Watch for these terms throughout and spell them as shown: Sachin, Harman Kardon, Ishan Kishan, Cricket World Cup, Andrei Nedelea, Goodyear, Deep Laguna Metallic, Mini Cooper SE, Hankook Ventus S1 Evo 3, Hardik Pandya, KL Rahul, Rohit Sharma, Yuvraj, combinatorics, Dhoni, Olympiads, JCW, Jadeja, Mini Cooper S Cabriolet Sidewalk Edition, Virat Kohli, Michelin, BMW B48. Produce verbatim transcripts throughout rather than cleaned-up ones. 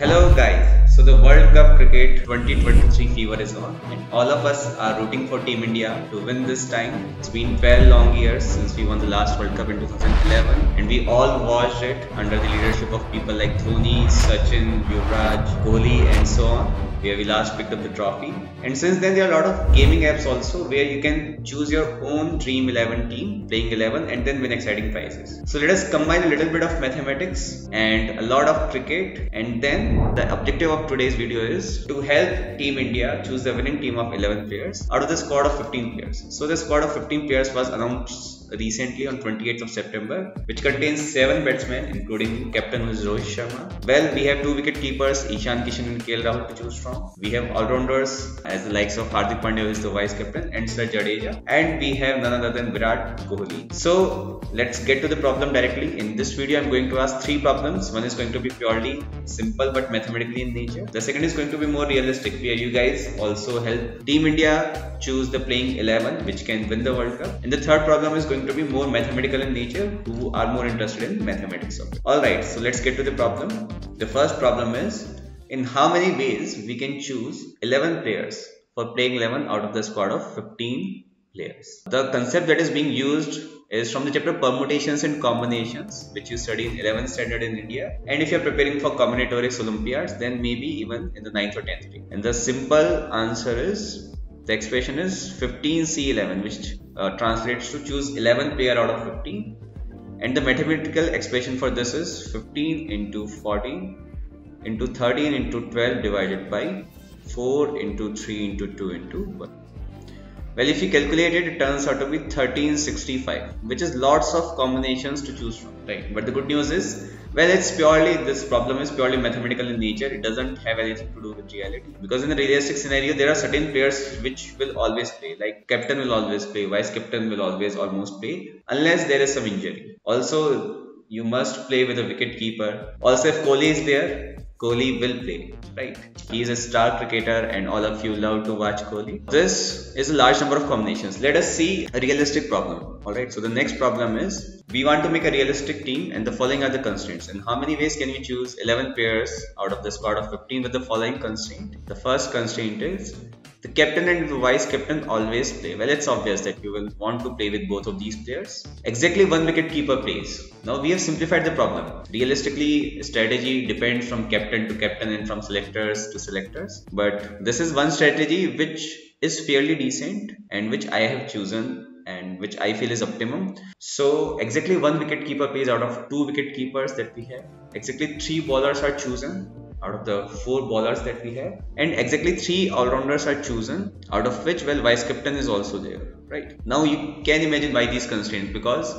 Hello guys, so the World Cup Cricket twenty twenty-three fever is on and all of us are rooting for Team India to win this time. It's been twelve long years since we won the last World Cup in two thousand eleven and we all watched it under the leadership of people like Dhoni, Sachin, Yuvraj, Kohli and so on, where we last picked up the trophy. And since then there are a lot of gaming apps also where you can choose your own Dream eleven team, playing eleven and then win exciting prizes. So let us combine a little bit of mathematics and a lot of cricket, and then the objective of today's video is to help Team India choose the winning team of eleven players out of the squad of fifteen players. So the squad of fifteen players was announced recently on twenty-eighth of September, which contains seven batsmen including captain who is Rohit Sharma. Well, we have two wicket keepers Ishan Kishan and K L Rahul to choose from. We have all-rounders as the likes of Hardik Pandya, who is the vice captain, and Sir Jadeja, and we have none other than Virat Kohli. So let's get to the problem directly. In this video I'm going to ask three problems. One is going to be purely simple but mathematically in nature. The second is going to be more realistic, where you guys also help Team India choose the playing eleven which can win the World Cup, and the third problem is going to be more mathematical in nature, who are more interested in mathematics of it. Alright, so let's get to the problem. The first problem is, in how many ways we can choose eleven players for playing eleven out of the squad of fifteen players. The concept that is being used is from the chapter Permutations and Combinations, which you study in eleventh standard in India, and if you are preparing for combinatorics Olympiads, then maybe even in the ninth or tenth grade. And the simple answer is, the expression is fifteen C eleven, which Uh, translates to choose eleven player out of fifteen, and the mathematical expression for this is fifteen into fourteen into thirteen into twelve divided by four into three into two into one. Well, if you calculate it, it turns out to be thirteen sixty-five, which is lots of combinations to choose from, right? But the good news is, well, it's purely, this problem is purely mathematical in nature. It doesn't have anything to do with reality, because in a realistic scenario there are certain players which will always play, like captain will always play, vice captain will always almost play, unless there is some injury. Also, you must play with a wicket keeper. Also, if Kohli is there, Kohli will play, right? He is a star cricketer and all of you love to watch Kohli. This is a large number of combinations. Let us see a realistic problem. Alright, so the next problem is, we want to make a realistic team and the following are the constraints. In how many ways can we choose eleven players out of the squad of fifteen with the following constraint? The first constraint is, the captain and the vice captain always play. Well, it's obvious that you will want to play with both of these players. Exactly one wicket keeper plays. Now we have simplified the problem. Realistically, strategy depends from captain to captain and from selectors to selectors. But this is one strategy which is fairly decent and which I have chosen, and which I feel is optimum. So exactly one wicket keeper plays out of two wicket keepers that we have. Exactly three bowlers are chosen out of the four bowlers that we have, and exactly three all-rounders are chosen, out of which, well, vice captain is also there, right? Now you can imagine why these constraints, because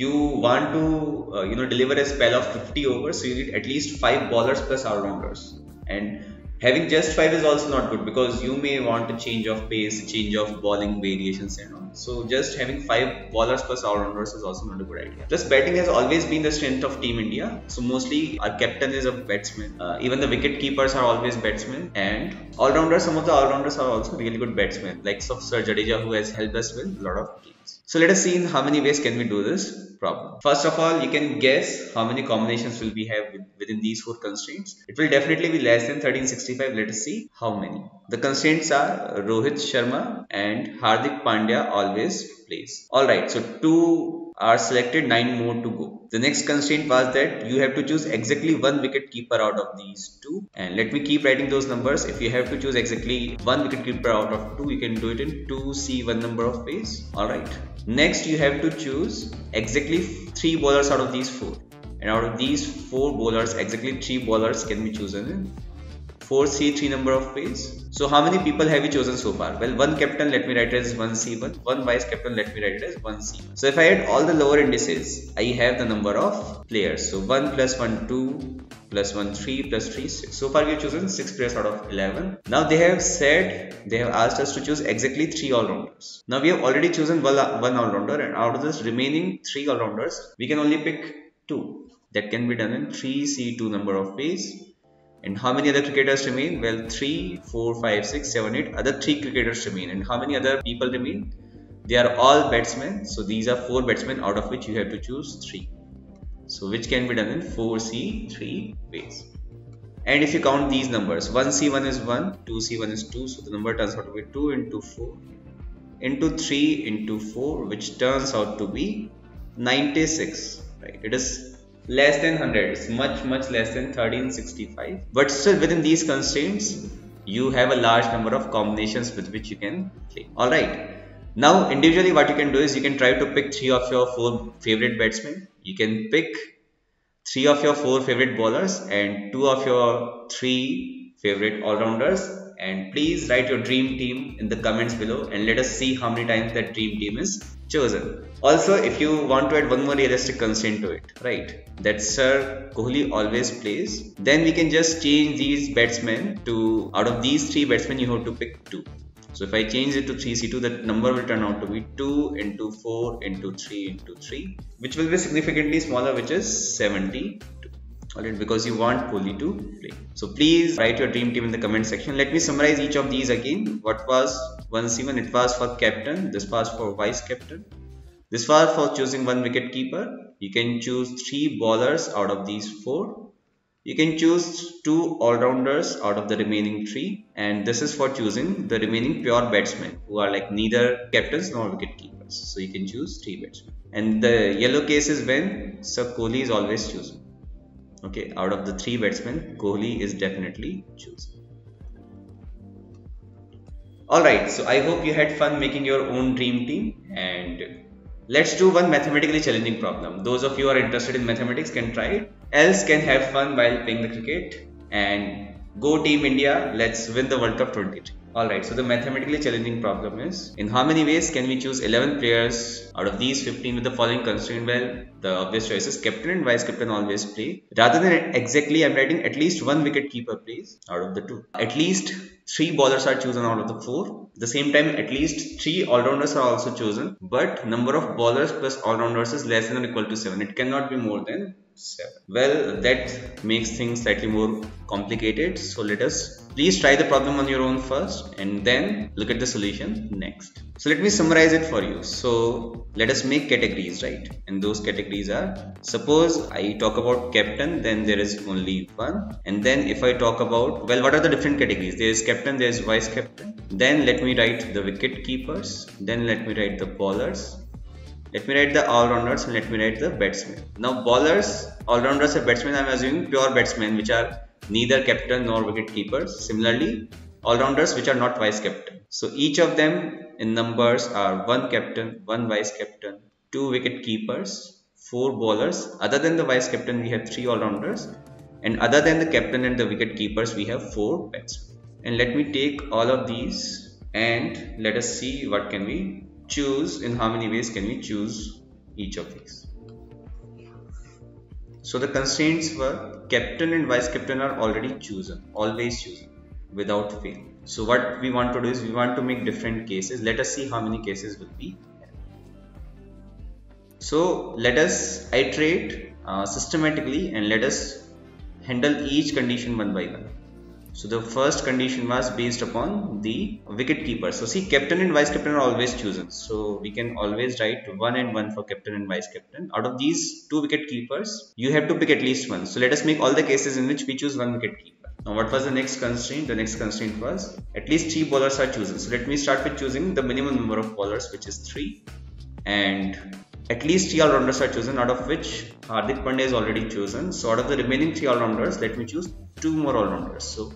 you want to uh, you know deliver a spell of fifty overs, so you need at least five bowlers plus all-rounders, and having just five is also not good, because you may want a change of pace, change of bowling variations and all. So just having five bowlers plus all-rounders is also not a good idea. Plus, batting has always been the strength of Team India. So mostly our captain is a batsman. Uh, even the wicket keepers are always batsmen, and all-rounders, some of the all-rounders are also really good batsmen, like Sir Jadeja, who has helped us win a lot of games. So let us see in how many ways can we do this problem. First of all, you can guess how many combinations will we have within these four constraints. It will definitely be less than thirteen sixty-five. Let us see how many. The constraints are Rohit Sharma and Hardik Pandya always plays. Alright, so two are selected, nine more to go. The next constraint was that you have to choose exactly one wicket keeper out of these two. And let me keep writing those numbers. If you have to choose exactly one wicket keeper out of two, you can do it in two C one number of ways. Alright. Next, you have to choose exactly three bowlers out of these four, and out of these four bowlers, exactly three bowlers can be chosen in four C three number of ways. So how many people have you chosen so far? Well, one captain, let me write it as one C one, one vice captain, let me write it as one C one. So if I add all the lower indices, I have the number of players. So one plus one, two plus one, three plus three, six. So far we have chosen six players out of eleven. Now they have said, they have asked us to choose exactly three all-rounders. Now we have already chosen one all-rounder, and out of this remaining three all-rounders, we can only pick two. That can be done in three C two number of ways. And how many other cricketers remain? Well, three, four, five, six, seven, eight, other three cricketers remain. And how many other people remain? They are all batsmen. So these are four batsmen, out of which you have to choose three. So which can be done in four C three ways. And if you count these numbers, one C one is one, two C one is two, so the number turns out to be two into four into three into four, which turns out to be ninety-six, right? It is less than one hundred, it's much much less than thirteen sixty-five, but still within these constraints you have a large number of combinations with which you can play. Alright, now individually what you can do is you can try to pick three of your four favorite batsmen. You can pick three of your four favorite bowlers and two of your three favorite all-rounders, and please write your dream team in the comments below and let us see how many times that dream team is chosen. Also, if you want to add one more realistic constraint to it, right, that Sir Kohli always plays, then we can just change these batsmen to, out of these three batsmen you have to pick two. So if I change it to three C two, that number will turn out to be two into four into three into three, which will be significantly smaller, which is seventy-two. Alright, because you want Kohli to play. So please write your dream team in the comment section. Let me summarize each of these again. What was one C one? It was for captain. This was for vice captain. This was for choosing one wicket keeper. You can choose three bowlers out of these four. You can choose two all-rounders out of the remaining three, and this is for choosing the remaining pure batsmen who are like neither captains nor wicket keepers. So you can choose three batsmen. And the yellow case is when Sir Kohli is always chosen. Okay, out of the three batsmen, Kohli is definitely chosen. Alright, so I hope you had fun making your own dream team, and let's do one mathematically challenging problem. Those of you who are interested in mathematics can try it. Else can have fun while playing the cricket. And go Team India, let's win the World Cup twenty-three. Alright, so the mathematically challenging problem is, in how many ways can we choose eleven players out of these fifteen with the following constraint? Well, the obvious choice is captain and vice captain always play. Rather than exactly, I'm writing at least one wicket keeper plays out of the two. At least three bowlers are chosen out of the four. At the same time, at least three all-rounders are also chosen. But number of bowlers plus all-rounders is less than or equal to seven. It cannot be more than seven. Well, that makes things slightly more complicated. So let us please try the problem on your own first and then look at the solution next. So let me summarize it for you. So let us make categories, right? And those categories are, suppose I talk about captain, then there is only one. And then if I talk about, well, what are the different categories? There is captain, there is vice captain. Then let me write the wicket keepers. Then let me write the bowlers. Let me write the all-rounders and let me write the batsmen. Now bowlers, all-rounders and batsmen, I am assuming pure batsmen which are neither captain nor wicket keepers. Similarly, all-rounders which are not vice captain. So each of them in numbers are one captain, one vice captain, two wicket keepers, four bowlers. Other than the vice captain we have three all-rounders, and other than the captain and the wicket keepers we have four batsmen. And let me take all of these and let us see what can we choose, in how many ways can we choose each of these. So the constraints were, captain and vice captain are already chosen, always chosen without fail. So what we want to do is we want to make different cases. Let us see how many cases will be. So let us iterate uh, systematically and let us handle each condition one by one. So the first condition was based upon the wicket keeper. So see, captain and vice captain are always chosen. So we can always write one and one for captain and vice captain. Out of these two wicket keepers, you have to pick at least one. So let us make all the cases in which we choose one wicket keeper. Now what was the next constraint? The next constraint was at least three bowlers are chosen. So let me start with choosing the minimum number of bowlers, which is three. And at least three all-rounders are chosen, out of which Hardik Pandya is already chosen. So out of the remaining three all-rounders, let me choose two more all-rounders. So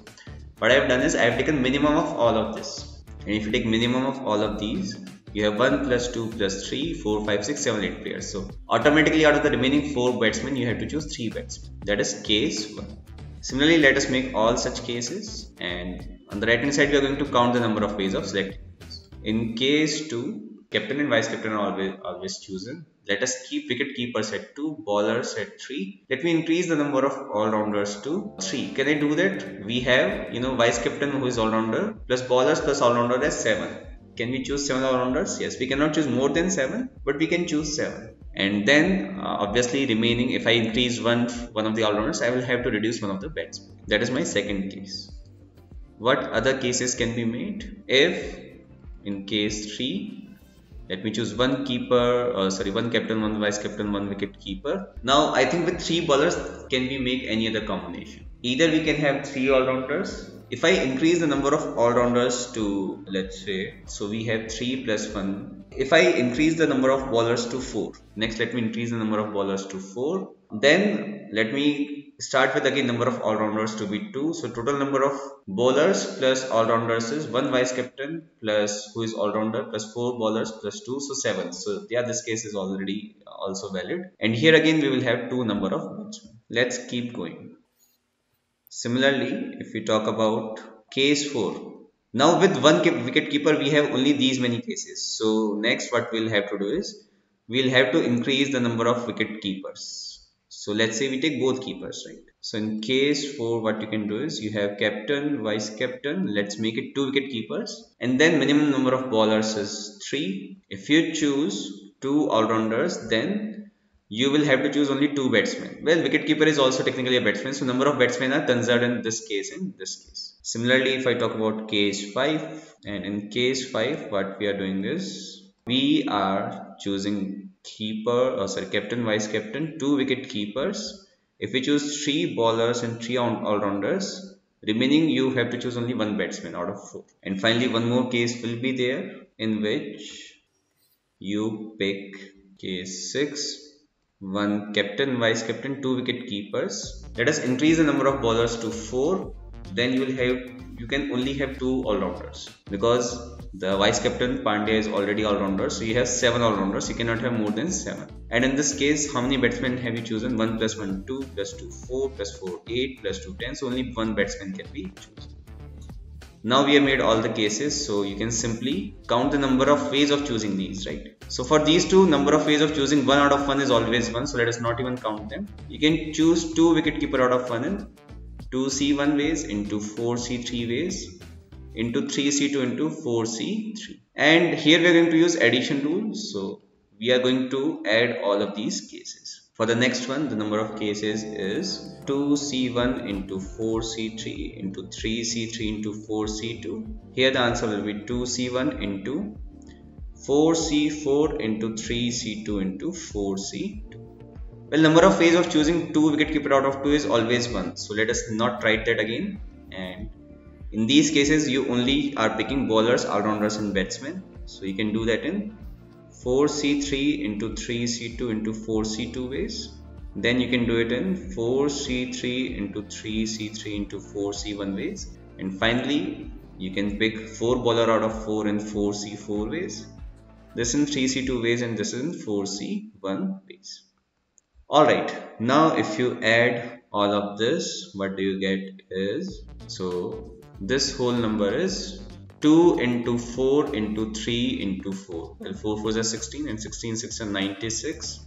what I have done is I have taken minimum of all of this. And if you take minimum of all of these, you have one plus two plus three, four, five, six, seven, eight players. So automatically out of the remaining four batsmen, you have to choose three batsmen. That is case one. Similarly, let us make all such cases. And on the right hand side, we are going to count the number of ways of selecting. In case two, captain and vice captain are always, always chosen. Let us keep wicket keepers at two, bowlers at three. Let me increase the number of all-rounders to three. Can I do that? We have, you know, vice captain who is all-rounder plus bowlers plus all-rounder as seven. Can we choose seven all-rounders? Yes, we cannot choose more than seven, but we can choose seven. And then uh, obviously remaining, if I increase one, one of the all-rounders, I will have to reduce one of the batsmen. That is my second case. What other cases can be made? If in case three, let me choose one keeper, uh, sorry, one captain, one vice captain, one wicket keeper. Now I think with three bowlers, can we make any other combination? Either we can have three all-rounders. If I increase the number of all-rounders to, let's say, so we have three plus one. If I increase the number of bowlers to four, next let me increase the number of bowlers to four. Then let me start with again number of all-rounders to be two. So total number of bowlers plus all-rounders is one vice captain plus who is all-rounder plus four bowlers plus two, so seven. So yeah, this case is already also valid. And here again we will have two number of batsmen. Let's keep going. Similarly, if we talk about case four, now with one wicket keeper we have only these many cases. So next what we'll have to do is we'll have to increase the number of wicket keepers. So let's say we take both keepers, right? So in case four, what you can do is you have captain, vice captain. Let's make it two wicket keepers, and then minimum number of bowlers is three. If you choose two all-rounders, then you will have to choose only two batsmen. Well, wicketkeeper is also technically a batsman, so number of batsmen are conserved in this case and this case. Similarly, if I talk about case five, and in case five, what we are doing is we are choosing keeper or sorry captain, vice captain, two wicket keepers. If we choose three bowlers and three all-rounders, remaining you have to choose only one batsman out of four. And finally one more case will be there in which you pick case six, one captain, vice captain, two wicket keepers. Let us increase the number of bowlers to four. Then you will have you can only have two all-rounders because the vice captain Pandya is already all-rounder, so you have seven all-rounders. You cannot have more than seven. And in this case, how many batsmen have you chosen? one plus one, two, plus two, four, plus four, eight, plus two, ten. So only one batsman can be chosen. Now we have made all the cases, so you can simply count the number of ways of choosing these, right? So for these two, number of ways of choosing one out of one is always one, so let us not even count them. You can choose two wicketkeeper out of one and two C one ways, into four C three ways, into three C two, into four C three. And here we are going to use addition rule, so we are going to add all of these cases. For the next one, the number of cases is two C one into four C three into three C three into four C two. Here the answer will be two C one into four C four into three C two into four C two. Well, number of ways of choosing two wicketkeeper out of two is always one, so let us not write that again. And in these cases, you only are picking bowlers, all-rounders and batsmen. So you can do that in four C three into three C two into four C two ways. Then you can do it in four C three into three C three into four C one ways. And finally, you can pick four bowler out of four in four C four ways. This in three C two ways and this in four C one ways. Alright, now if you add all of this, what do you get is, so this whole number is two into four into three into four. Well, four fours are sixteen and sixteen sixes are ninety-six.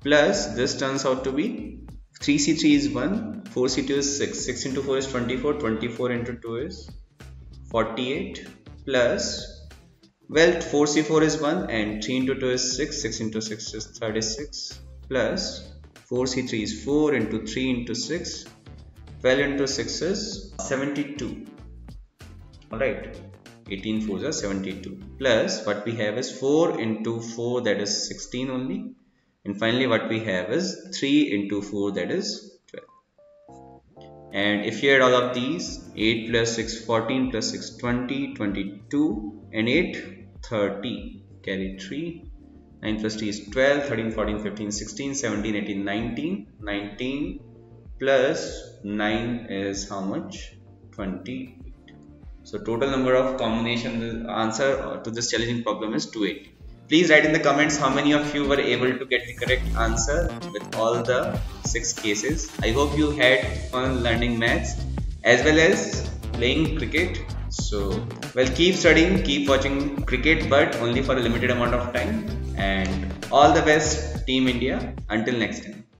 Plus this turns out to be three C three is one, four C two is six, six into four is twenty-four, twenty-four into two is forty-eight. Plus, well, four C four is one and three into two is six, six into six is thirty-six. Plus four C three is four into three into six, twelve into six is seventy-two. Alright, eighteen fours are seventy-two. Plus what we have is four into four, that is sixteen only. And finally what we have is three into four, that is twelve. And if you add all of these, eight plus six, fourteen plus six, twenty, twenty-two and eight, thirty, carry three. nine plus three is twelve, thirteen, fourteen, fifteen, sixteen, seventeen, eighteen, nineteen, nineteen plus nine is how much? twenty-eight. So total number of combinations answer to this challenging problem is two hundred eighty. Please write in the comments how many of you were able to get the correct answer with all the six cases. I hope you had fun learning maths as well as playing cricket. So, well, keep studying, keep watching cricket, but only for a limited amount of time. And all the best, Team India. Until next time.